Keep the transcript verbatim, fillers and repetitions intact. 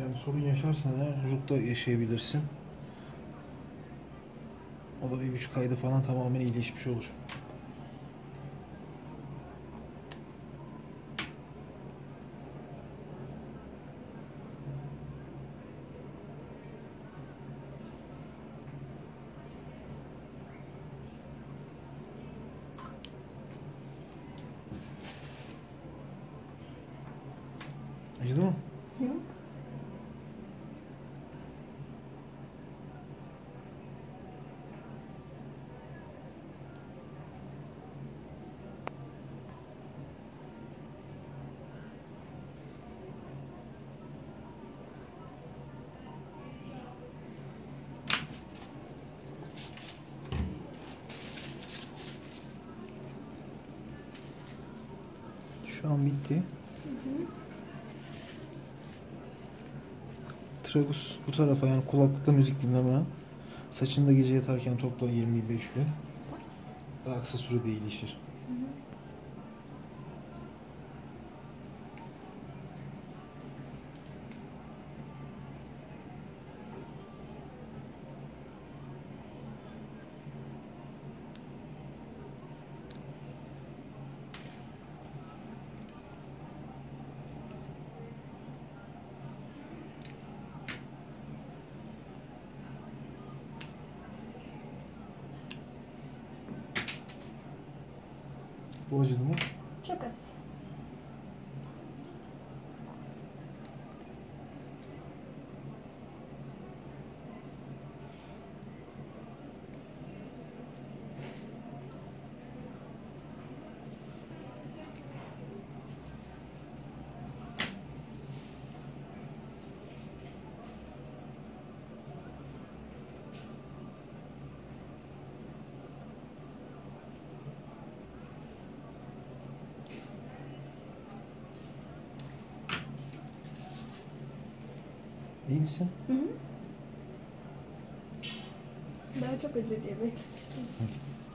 Yani sorun yaşarsan eğer Ruk'ta yaşayabilirsin. O da bir buçuk ayda falan tamamen iyileşmiş olur. Acıdı mı? Yok. Şu an bitti. Hı hı. Tragus bu tarafa, yani kulaklıkta müzik dinleme, saçını da gece yatarken topla yirmi beş gün. Daha kısa sürede iyileşir. Hı hı. Bu acıdı mı? Çok hafif. İyi misin? Hı hı. Daha çok acı diye beklemiştim. Hı.